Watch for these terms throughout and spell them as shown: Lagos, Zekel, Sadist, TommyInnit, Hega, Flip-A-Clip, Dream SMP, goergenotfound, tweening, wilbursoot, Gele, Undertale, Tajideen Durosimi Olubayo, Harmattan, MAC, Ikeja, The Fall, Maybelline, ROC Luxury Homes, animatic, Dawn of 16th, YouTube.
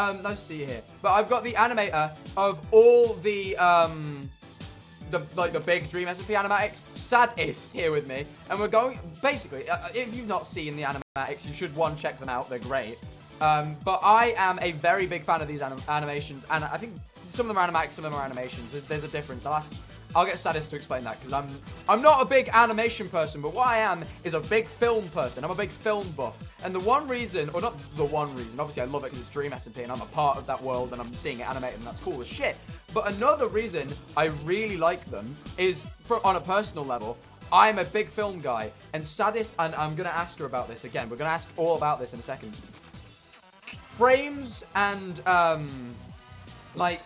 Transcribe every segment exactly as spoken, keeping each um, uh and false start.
Um, let's see here. But I've got the animator of all the, um, the like the big Dream S M P animatics, Sadist, here with me. And we're going, basically, uh, if you've not seen the animatics, you should, one, check them out. They're great. Um, but I am a very big fan of these anim animations. And I think some of them are animatics, some of them are animations. There's, there's a difference. I'll ask, I'll get Sadist to explain that, because I'm, I'm not a big animation person, but what I am is a big film person. I'm a big film buff. And the one reason, or not the one reason, obviously I love it because it's Dream S M P and I'm a part of that world and I'm seeing it animated and that's cool as shit. But another reason I really like them is, for, on a personal level, I'm a big film guy. And Sadist, and I'm going to ask her about this again. We're going to ask all about this in a second. Frames and, um, like...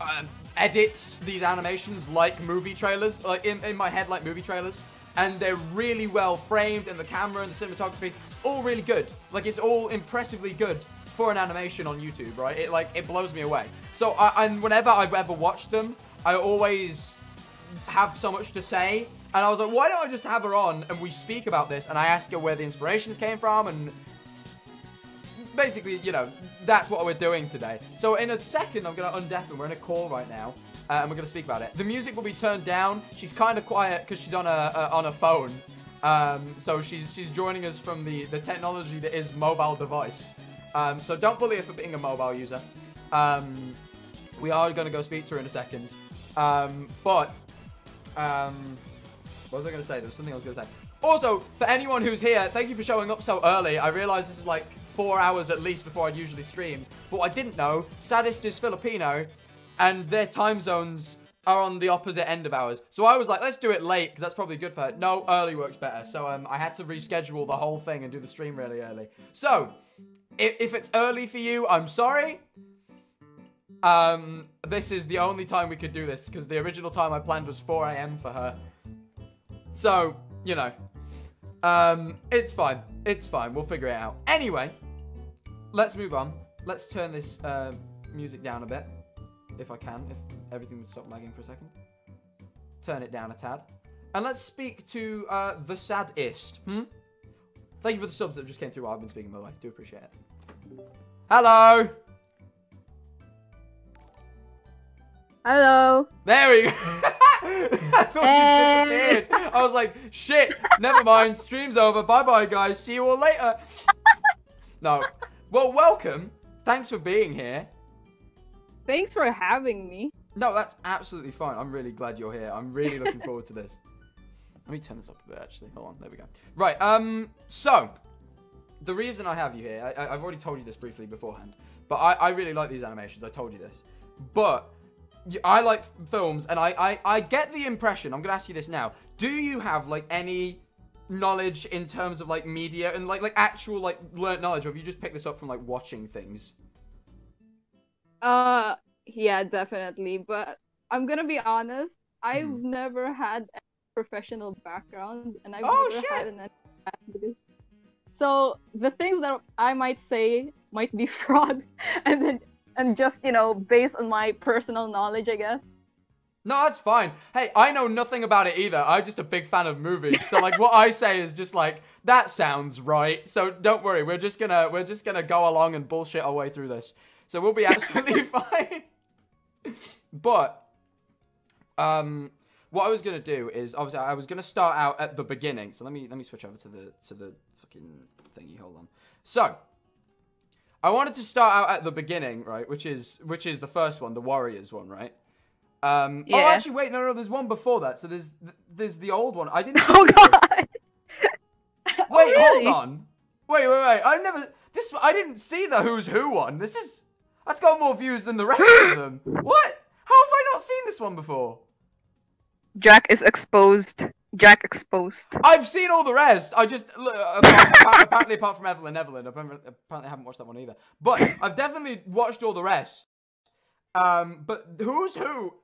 Um, edits these animations like movie trailers, like in, in my head like movie trailers, and they're really well framed, and the camera and the cinematography, it's all really good. Like, it's all impressively good for an animation on YouTube, right? It like, it blows me away. So, I, and whenever I've ever watched them, I always have so much to say, and I was like, why don't I just have her on, and we speak about this, and I ask her where the inspirations came from, and basically, you know, that's what we're doing today. So in a second, I'm going to undeafen. We're in a call right now, uh, and we're going to speak about it. The music will be turned down. She's kind of quiet because she's on a uh, on a phone. Um, so she's she's joining us from the, the technology that is mobile device. Um, so don't bully her for being a mobile user. Um, we are going to go speak to her in a second. Um, but, um, what was I going to say? There was something I was going to say. Also, for anyone who's here, thank you for showing up so early. I realize this is like... four hours at least before I'd usually stream. But I didn't know, Sadist is Filipino, and their time zones are on the opposite end of ours. So I was like, let's do it late, because that's probably good for her. No, early works better. So um, I had to reschedule the whole thing and do the stream really early. So, if, if it's early for you, I'm sorry. Um, this is the only time we could do this, because the original time I planned was four A M for her. So, you know, um, it's fine. It's fine. We'll figure it out. Anyway... let's move on. Let's turn this uh, music down a bit, if I can, if everything would stop lagging for a second. Turn it down a tad. And let's speak to uh, the Sadist, hmm? Thank you for the subs that just came through while I've been speaking, by the way. I do appreciate it. Hello! Hello! There we go! I thought hey. You disappeared! I was like, shit! Never mind, stream's over, bye-bye guys, see you all later! No. Well, welcome. Thanks for being here. Thanks for having me. No, that's absolutely fine. I'm really glad you're here. I'm really looking forward to this. Let me turn this up a bit, actually. Hold on. There we go. Right. Um. So, the reason I have you here, I, I've already told you this briefly beforehand, but I, I really like these animations. I told you this. But I like films, and I, I, I get the impression, I'm going to ask you this now. Do you have, like, any... knowledge in terms of like media and like like actual like learned knowledge, or have you just picked this up from like watching things? Uh yeah, definitely, but I'm gonna be honest, I've mm. never had a professional background, and I've oh, never shit. had an activity. So the things that I might say might be fraud and then and just, you know, based on my personal knowledge, I guess. No, that's fine. Hey, I know nothing about it either. I'm just a big fan of movies. So like what I say is just like, that sounds right. So don't worry. We're just gonna we're just gonna go along and bullshit our way through this. So we'll be absolutely fine. But um what I was gonna do is obviously I was gonna start out at the beginning. So let me let me switch over to the to the fucking thingy. Hold on. So I wanted to start out at the beginning, right? Which is which is the first one, the Warriors one, right? Um, yeah. Oh, actually, wait, no, no, there's one before that. So there's there's the old one. I didn't. Oh god. Wait, really? Hold on. Wait, wait, wait. I never. This I didn't see the Who's Who one. This is that's got more views than the rest of them. What? How have I not seen this one before? Jack is exposed. Jack exposed. I've seen all the rest. I just look, apart, apparently apart from Evelyn, Evelyn. Apparently, I haven't watched that one either. But I've definitely watched all the rest. Um, but Who's Who?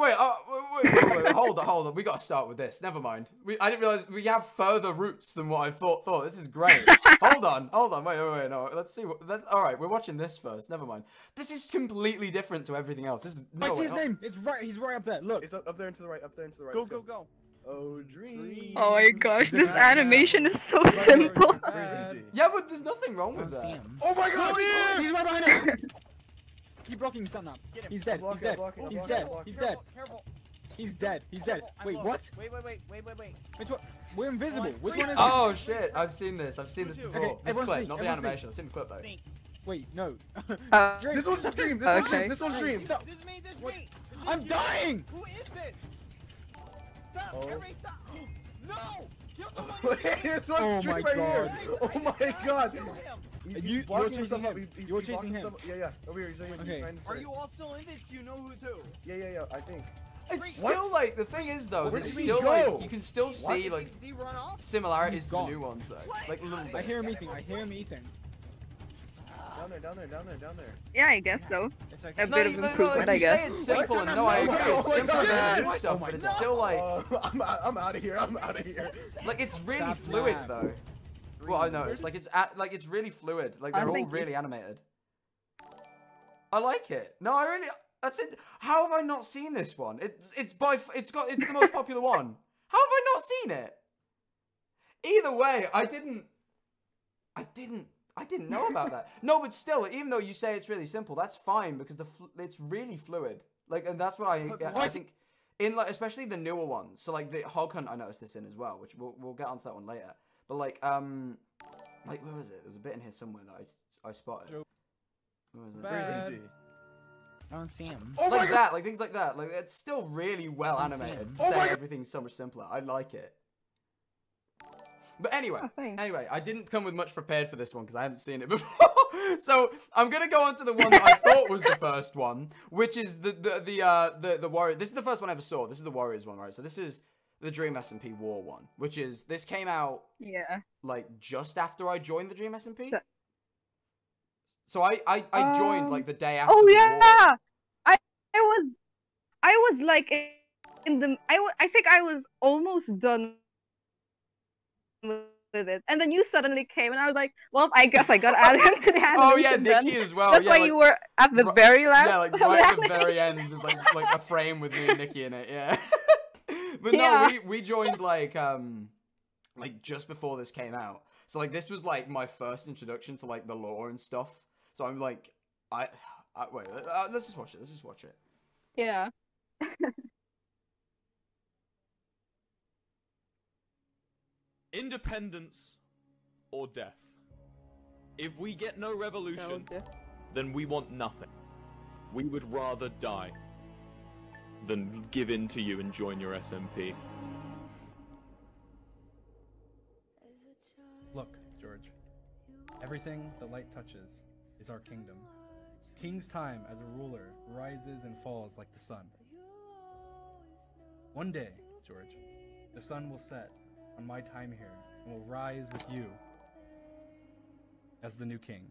Wait, uh, wait, wait, wait, wait, hold on, hold on. We got to start with this. Never mind. We, I didn't realize we have further roots than what I thought. Thought this is great. Hold on, hold on. Wait, wait, wait. No, let's see. What, that, all right, we're watching this first. Never mind. This is completely different to everything else. This is. No, I see wait, his hold. name. It's right. He's right up there. Look. It's up there and to the right. Up there and to the right. Go, go, go. Oh, dream. Oh my gosh, this animation is so simple. Yeah, but there's nothing wrong with that. Oh my god, oh, he's right behind us. Keep blocking him, son. He's dead. He's dead. He's dead. He's dead. He's dead. He's dead. Wait, what? Wait, wait, wait, wait, wait, wait. Which one? We're invisible. Which one is it? Oh shit! I've seen this. I've seen this before. This clip, not the animation. I've seen the clip though. Wait, no. Uh, this one's dream. This one's dream. This one's dream. This is me. This is me. I'm dying. Who is this? Stop! Everybody stop! No! Kill the one. This one's dream right here. Oh my god! You, you're chasing him. He, he, you're chasing him. Yeah, yeah. Over here. He's okay. Are you all still in this? Do you know who's who? Yeah, yeah, yeah. I think. It's what? Still like the thing is though. Where did we still, go? Like, you can still what? see like similarities to the new ones though. What? Like little bit. I hear him eating. I hear him eating. Down there, down there, down there, down there. Yeah, I guess so. It's okay. A no, bit of improvement, no, no, no, I guess. Say it's simple, and no, I agree. It's oh simpler than this stuff, oh but it's no. still like. Uh, I'm, I'm out of here. I'm out of here. Like it's really That's fluid mad. though. Well, I know it's like it's at, like it's really fluid. Like they're all really animated. I like it. No, I really. That's it. How have I not seen this one? It's it's by it's got it's the most popular one. How have I not seen it? Either way, I didn't. I didn't. I didn't know about that. No, but still, even though you say it's really simple, that's fine because the fl it's really fluid. Like, and that's what I what? I think in like especially the newer ones. So like the Hog Hunt, I noticed this in as well, which we'll we'll get onto that one later. But like um, like where was it? There was a bit in here somewhere that I I spotted. Where was it? Bad. I don't see him. Oh like that, like things like that. Like it's still really well animated. To oh say everything's so much simpler. I like it. But anyway, oh, anyway, I didn't come with much prepared for this one because I haven't seen it before. So I'm gonna go on to the one that I thought was the first one, which is the the the uh, the the Warrior. This is the first one I ever saw. This is the Warriors one, right? So this is the Dream S M P War one, which is this came out yeah like just after I joined the Dream S M P. So, so I I, I um, joined like the day after. Oh the yeah, war. I I was I was like in the I w I think I was almost done with it, and then you suddenly came, and I was like, "Well, I guess I gotta add him to the animation." Oh yeah, Nikki then. as well. That's yeah, why like, you were at the very last. Yeah, like right at the very end was like like a frame with me and Nikki in it. Yeah, but no, yeah. we we joined like um like just before this came out, so like this was like my first introduction to like the lore and stuff. So I'm like, I, I wait, uh, let's just watch it. Let's just watch it. Yeah. Independence or death. If we get no revolution, no, then we want nothing. We would rather die than give in to you and join your S M P. Look, George. Everything the light touches is our kingdom. King's time as a ruler rises and falls like the sun. One day, George, the sun will set on my time here, and will rise with you as the new king.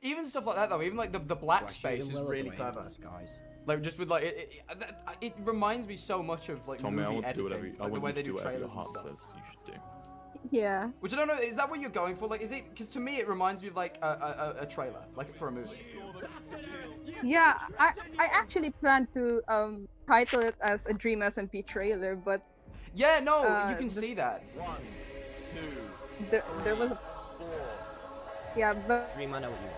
Even stuff like that, though, even like the the black Gosh, space is really clever, guys. Like just with like it, it, it, it reminds me so much of like Tommy, movie editing, do you, like, the way they do, do trailers and stuff. Says you should do. Yeah. Which I don't know, is that what you're going for? Like, is it? Because to me, it reminds me of like a a, a trailer, like for a movie. Yeah, I I actually planned to um title it as a Dream S M P trailer, but. Yeah, no, uh, you can see that. One, two, there, there was a... Four. Yeah, but... Dream, I know what you mean.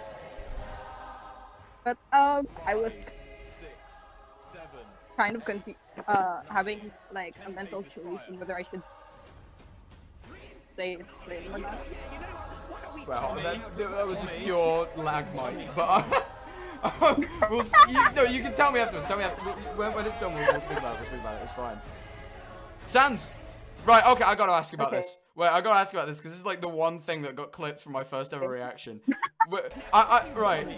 But, um, I was... Six, seven, kind of confused, uh, having, like, a mental choice in whether I should... say it's playing or not. Well, that, that was just pure lag, Mike, but... Uh, we'll, you, no, you can tell me afterwards, tell me afterwards. When, when it's done, we'll, we'll speak about it, we'll speak about it, it's fine. Sans! Right, okay, I gotta ask about okay. this. Wait, I gotta ask about this, because this is like the one thing that got clipped from my first ever reaction. Wait, I, I, right. Wait,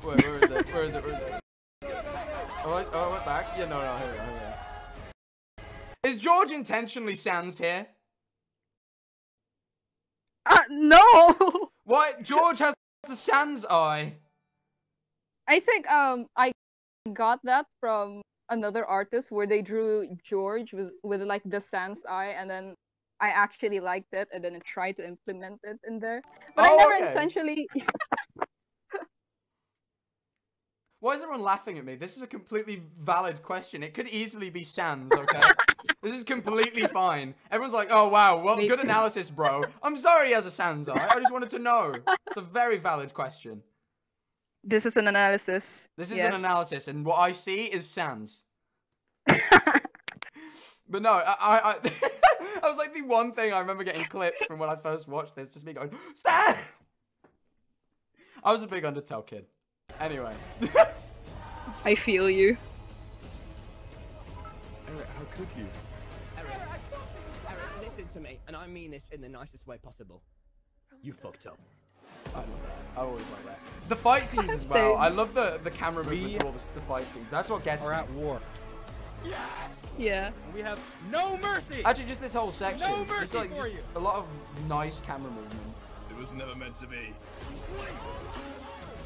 where is it? Where is it? Where is it? Oh, I, oh, I went back? Yeah, no, no, here we go, here we go. Is George intentionally Sans here? Uh, no! What? George has the Sans eye. I think, um, I got that from... another artist where they drew George with, with like the sans eye, and then I actually liked it, and then I tried to implement it in there. But oh, I never okay. intentionally. Why is everyone laughing at me? This is a completely valid question. It could easily be Sans, okay? This is completely fine. Everyone's like, oh, wow, well, good analysis, bro. I'm sorry he has a Sans eye. I just wanted to know. It's a very valid question. This is an analysis. This is yes. an analysis, and what I see is Sans. But no, I... I, I... I was like the one thing I remember getting clipped from when I first watched this, just me going, Sans! I was a big Undertale kid. Anyway. I feel you. Eric, how could you? Eric, Eric, listen to me, and I mean this in the nicest way possible. You fucked up. I love that. I always like that. The fight scenes as well. I love the, the camera movement for all the, the fight scenes. That's what gets me. We're at war. Yeah. Yeah. We have no mercy. Actually, just this whole section. No mercy just, like, for you. A lot of nice camera movement. It was never meant to be.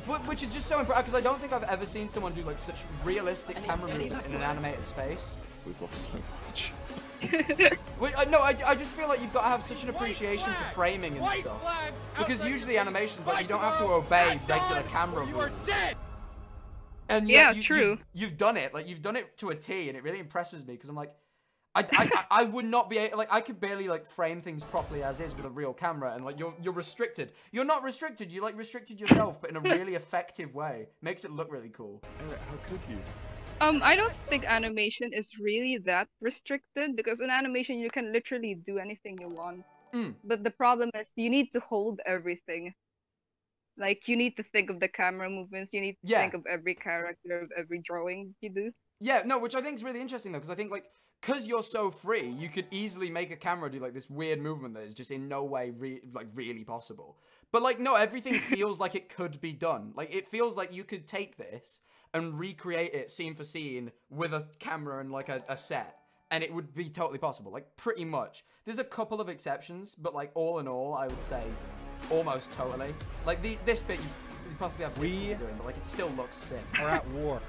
But, which is just so impressive because I don't think I've ever seen someone do like such realistic any, camera any movement in an animated space. We've lost so much. Wait, I, no, I, I just feel like you've got to have such an appreciation for framing and stuff. Because usually animations, like, you don't have to obey regular camera movement. And yeah, you, true. You, you've done it, like you've done it to a T, and it really impresses me because I'm like, I, I, I would not be like, I could barely like frame things properly as is with a real camera, and like you're you're restricted. You're not restricted. You like restricted yourself, but in a really effective way. Makes it look really cool. Eric, how could you? Um, I don't think animation is really that restricted because in animation you can literally do anything you want. Mm. But the problem is you need to hold everything. Like, you need to think of the camera movements, you need to yeah. think of every character, of every drawing you do. Yeah, no, which I think is really interesting, though, because I think, like, because you're so free, you could easily make a camera do, like, this weird movement that is just in no way, re like, really possible. But, like, no, everything feels like it could be done. Like, it feels like you could take this and recreate it scene for scene with a camera and, like, a, a set, and it would be totally possible. Like, pretty much. There's a couple of exceptions, but, like, all in all, I would say... almost totally. Like, the, this bit you, you possibly have we doing, but like, it still looks sick. We're at war.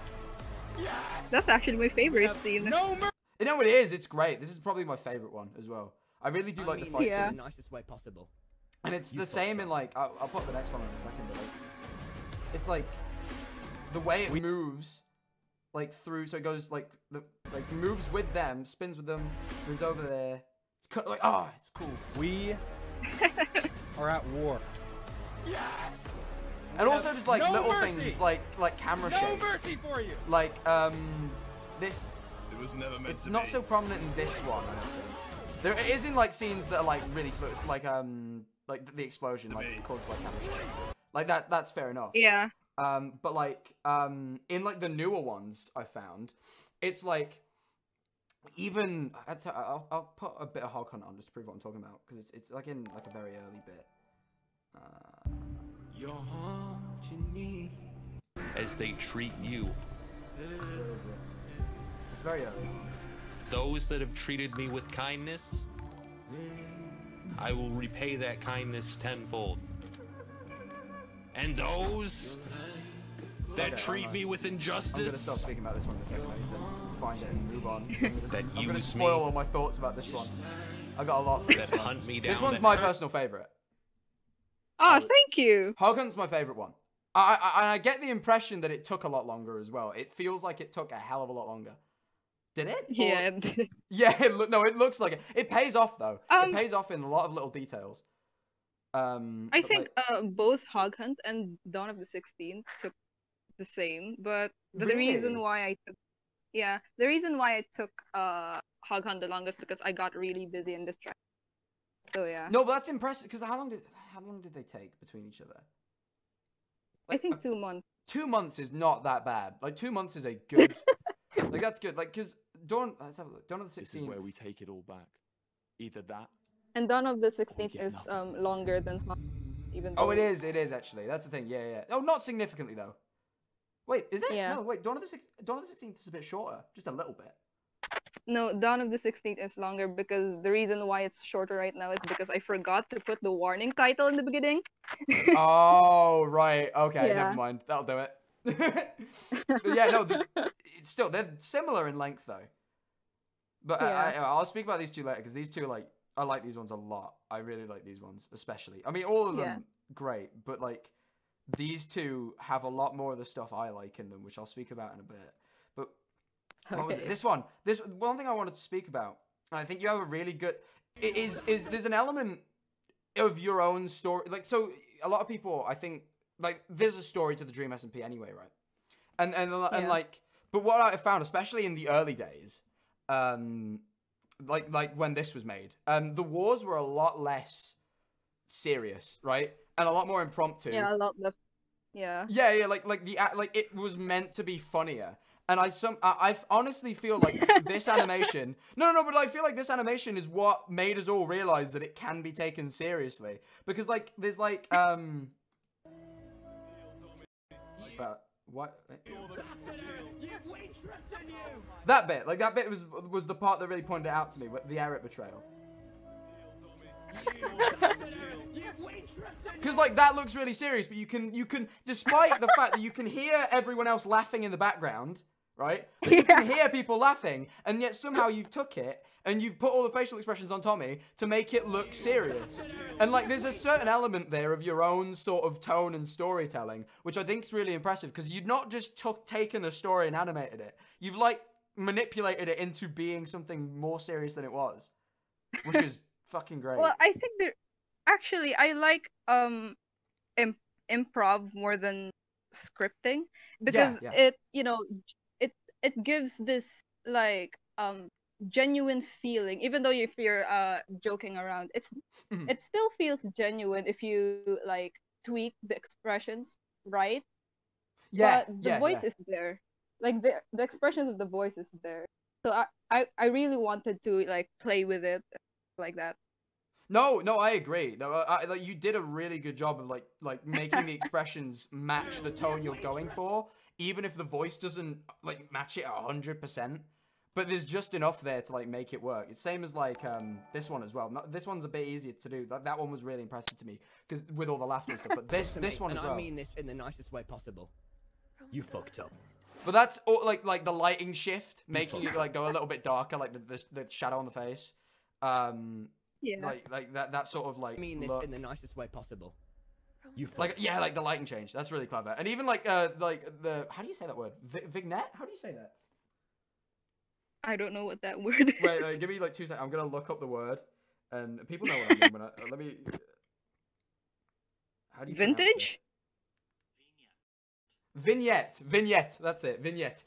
That's actually my favorite scene. No, you know, it is. It's great. This is probably my favorite one as well. I really do I like mean, the fight yeah. scenes. The nicest way possible. And it's you the same in, like, I'll, I'll put the next one in a second, but like, it's like, the way it we moves, like, through, so it goes, like, the, like, moves with them, spins with them, moves over there. It's cut, like, oh, it's cool. We... are at war. Yeah. And also just like no little mercy. things like like camera no shake. Mercy for you. Like um this it was never meant it's to not be. so prominent in this one, I don't think. There it is in like scenes that are like really fluid, like um like the, the explosion to like me. caused by camera shake. Like that that's fair enough. Yeah. Um but like um in like the newer ones I found, it's like Even I'll, I'll put a bit of Hog Hunt on just to prove what I'm talking about because it's it's like in like a very early bit. Uh... You're haunting me as they treat you. It's very early. Those that have treated me with kindness, I will repay that kindness tenfold. And those that okay, treat me with injustice. I'm gonna stop speaking about this one in a second. Later. Find it and move on. That I'm use gonna spoil me. all my thoughts about this one. I got a lot. That hunt me down. This one's my personal favorite. Oh, thank you. Hog Hunt's my favorite one. I, I I get the impression that it took a lot longer as well. It feels like it took a hell of a lot longer. Did it? Yeah. Or, yeah. It no, it looks like it. It pays off though. Um, it pays off in a lot of little details. Um. I think like, uh, both Hog Hunt and Dawn of the sixteenth took the same, but the really? reason why I took Yeah, the reason why I took uh, Hog Hunt the longest because I got really busy in this track. So yeah. No, but that's impressive. Because how long did how long did they take between each other? Like, I think two months. Two months is not that bad. Like two months is a good. Like that's good. Like because Dawn. Let's have a look. Dawn of the sixteenth. This is where we take it all back. Either that. And Dawn of the sixteenth is nothing. um longer than Hog Hunt, even. Though... Oh, it is. It is actually. That's the thing. Yeah, yeah. Oh, not significantly though. Wait, is it? Yeah. No, wait, Dawn of the sixteenth, Dawn of the sixteenth is a bit shorter, just a little bit. No, Dawn of the sixteenth is longer because the reason why it's shorter right now is because I forgot to put the warning title in the beginning. Oh, right. Okay, yeah. Never mind. That'll do it. But yeah, no, the, it's still, they're similar in length, though. But yeah. I, I, I'll speak about these two later because these two, like, I like these ones a lot. I really like these ones, especially. I mean, all of them, yeah. great, but, like, these two have a lot more of the stuff I like in them, which I'll speak about in a bit. But okay. What was it? This one, this one thing I wanted to speak about, and I think you have a really good, is, is there's an element of your own story. Like, so a lot of people, I think, like, there's a story to the Dream S M P anyway, right? And, and, yeah. and like, but what I found, especially in the early days, um, like, like when this was made, um, the wars were a lot less serious, right? And a lot more impromptu. Yeah, a lot. Of, yeah. Yeah, yeah. Like, like the like it was meant to be funnier. And I some I, I honestly feel like this animation. No, no, no. But I feel like this animation is what made us all realize that it can be taken seriously. Because like, there's like um. But what? That bit, like that bit was was the part that really pointed it out to me. The Eric betrayal. Because like that looks really serious, but you can you can despite the fact that you can hear everyone else laughing in the background, right? Like, yeah. You can hear people laughing, and yet somehow you took it and you put all the facial expressions on Tommy to make it look serious. And like there's a certain element there of your own sort of tone and storytelling, which I think is really impressive, because you've not just took taken a story and animated it. You've like manipulated it into being something more serious than it was, which is fucking great. Well, I think there actually I like um imp improv more than scripting, because yeah, yeah. it you know it it gives this like um genuine feeling, even though if you're uh joking around, it's mm-hmm. it still feels genuine if you like tweak the expressions, right? Yeah, but the yeah, voice yeah. is there, like the the expressions of the voice is there. So I I, I really wanted to like play with it like that. No, no, I agree. No, I, I, like, you did a really good job of like, like making the expressions match the tone you're going for, even if the voice doesn't like match it a hundred percent. But there's just enough there to like make it work. It's same as like um this one as well. Not, this one's a bit easier to do. That that one was really impressive to me because with all the laughter and stuff. But this this one as well. And I mean this in the nicest way possible. You fucked up. But that's all, like like the lighting shift, making it like go a little bit darker, like the the, the shadow on the face. Um. Yeah. Like, like that, that sort of like. I mean this look. In the nicest way possible. You like, yeah, like the lighting change. That's really clever. And even like, uh, like the how do you say that word? V vignette? How do you say that? I don't know what that word is. Wait, wait, give me like two seconds. I'm gonna look up the word, and people know what I mean when I uh, let me. How do you vintage? Vignette. Vignette. Vignette. That's it. Vignette.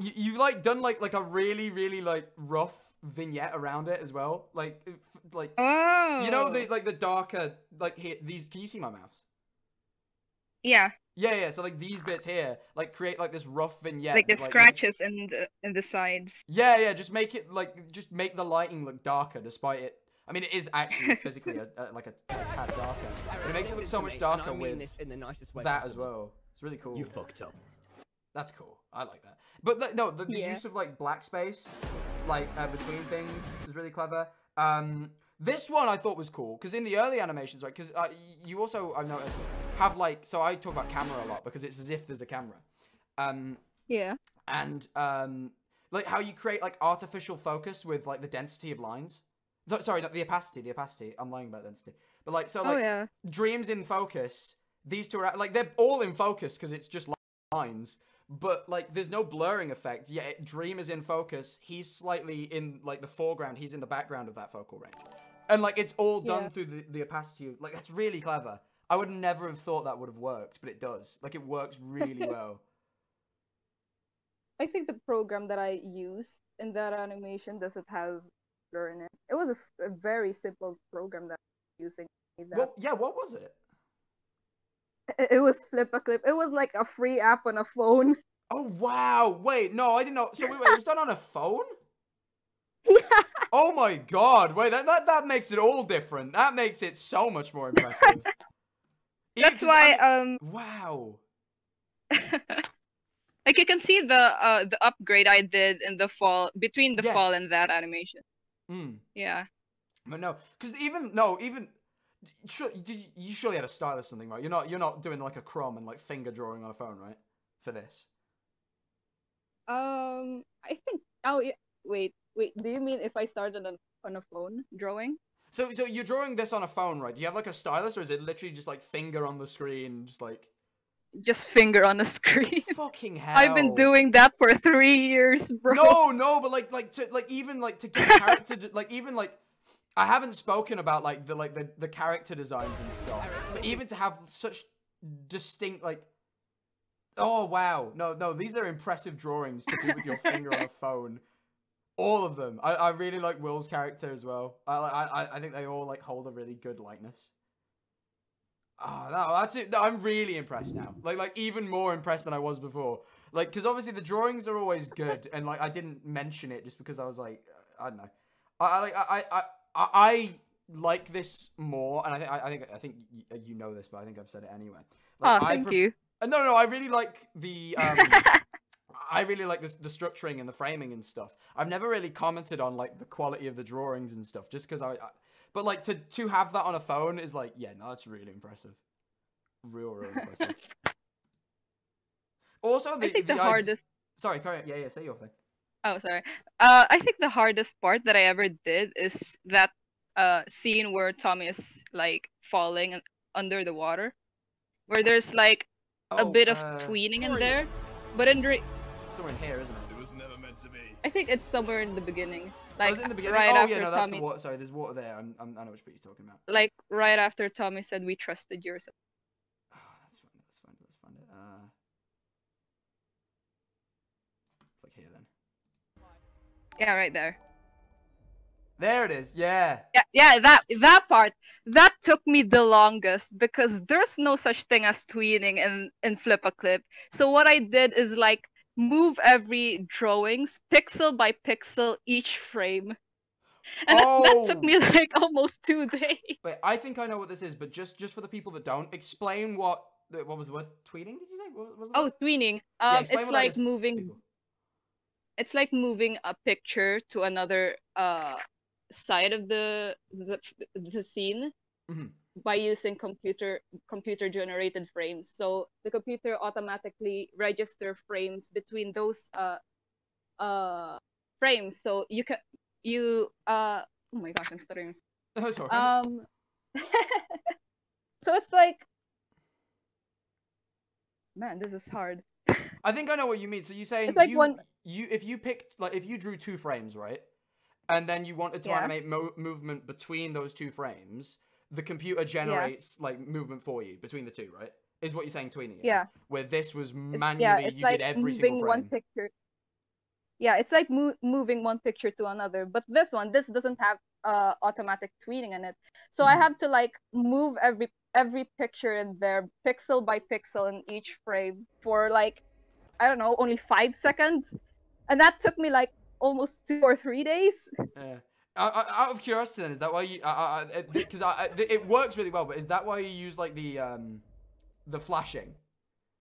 You you've like done like like a really really like rough vignette around it as well, like like oh. you know the like the darker like here these. Can you see my mouse? Yeah. Yeah, yeah. So like these bits here, like create like this rough vignette, like the like, scratches like, and the and the sides. Yeah, yeah. Just make it like just make the lighting look darker, despite it. I mean, it is actually physically a, a, like a, a tad darker, but it makes it look so much darker with this in the nicest way that as well. It's really cool. You fucked up. That's cool. I like that. But the, no, the, the yeah. use of like black space, like uh, between things, is really clever. Um, this one I thought was cool because in the early animations, right? Because uh, you also I've noticed have like so I talk about camera a lot because it's as if there's a camera. Um, yeah. And um, like how you create like artificial focus with like the density of lines. So, sorry, not the opacity. The opacity. I'm lying about density. But like so like oh, yeah. Dreams in focus. These two are like they're all in focus because it's just lines. But, like, there's no blurring effect, yet Dream is in focus, he's slightly in, like, the foreground, he's in the background of that focal range. And, like, it's all done yeah. through the, the opacity. Like, that's really clever. I would never have thought that would have worked, but it does. Like, it works really well. I think the program that I used in that animation doesn't have blur in it. It was a, a very simple program that I was using. That. Well, yeah, what was it? It was Flip-A-Clip. It was like a free app on a phone. Oh, wow. Wait, no, I didn't know. So, wait, wait, it was done on a phone? Yeah. Oh, my God. Wait, that, that, that makes it all different. That makes it so much more impressive. That's why, I... um... Wow. Like, you can see the uh, the upgrade I did in the fall, between the yes. fall and that animation. Mm. Yeah. But no, because even, no, even... You surely had a stylus or something, right? You're not you're not doing like a crumb and like finger drawing on a phone, right? For this. Um, I think. Oh, yeah. Wait, wait. Do you mean if I started on on a phone drawing? So, so you're drawing this on a phone, right? Do you have like a stylus, or is it literally just like finger on the screen, just like? just finger on the screen. Fucking hell! I've been doing that for three years, bro. No, no, but like, like, to, like, even like to get character, like, even like, I haven't spoken about like the like the the character designs and stuff, but even to have such distinct like. Oh wow! No, no, these are impressive drawings to do with your finger on a phone. All of them. I, I really like Will's character as well. I, I, I think they all like hold a really good likeness. Ah, oh, no, that's it. No, I'm really impressed now. Like, like even more impressed than I was before. Like, because obviously the drawings are always good, and like I didn't mention it just because I was like, I don't know. I, I, I, I, I, I like this more, and I think, I think, I think you know this, but I think I've said it anyway. Like, oh, thank you. No, no, I really like the, um, I really like the, the structuring and the framing and stuff. I've never really commented on, like, the quality of the drawings and stuff, just because I, I, but, like, to, to have that on a phone is, like, yeah, no, that's really impressive. Real, real impressive. Also, the, I think the, the hardest, I, sorry, carry on. Yeah, yeah, say your thing. Oh, sorry. Uh, I think the hardest part that I ever did is that, uh, scene where Tommy is, like, falling under the water, where there's, like, a oh, bit of uh, tweening in there, but in re somewhere in here, isn't it? It was never meant to be. I think it's somewhere in the beginning, like oh, in the beginning? right oh, after yeah, no, that's Tommy. The water. Sorry, there's water there. I'm, I'm, I know which bit you're talking about. Like right after Tommy said, "We trusted you." Or something. Oh, that's fine. That's fine. Let's find it. Uh, it's like here then. Yeah, right there. There it is. Yeah. Yeah, yeah. That that part that took me the longest because there's no such thing as tweening in in Flip-A-Clip. So what I did is like move every drawings pixel by pixel each frame, and oh. that, that took me like almost two days. Wait, I think I know what this is, but just just for the people that don't, explain what what was the word tweening? Did you say? What was the word? Oh, tweening. Um, yeah, it's like moving. People. It's like moving a picture to another. Uh, side of the the, the scene mm-hmm. by using computer computer generated frames, so the computer automatically register frames between those uh uh frames, so you can you uh oh my gosh, I'm stuttering. Oh, sorry. Um so it's like, man, this is hard. I think I know what you mean. So you say like you, one... you if you picked like if you drew two frames, right? And then you wanted to yeah. animate mo movement between those two frames. The computer generates yeah. like movement for you between the two, right? Is what you're saying tweening is. Yeah. Where this was manually, it's, yeah, it's you like did every single frame. One picture. Yeah, it's like mo moving one picture to another. But this one, this doesn't have uh, automatic tweening in it. So mm-hmm. I have to like move every every picture in there, pixel by pixel in each frame for like, I don't know, only five seconds. And that took me like, almost two or three days. Yeah. Out, out of curiosity, then, is that why you? Because uh, uh, it, it works really well, but is that why you use like the um, the flashing?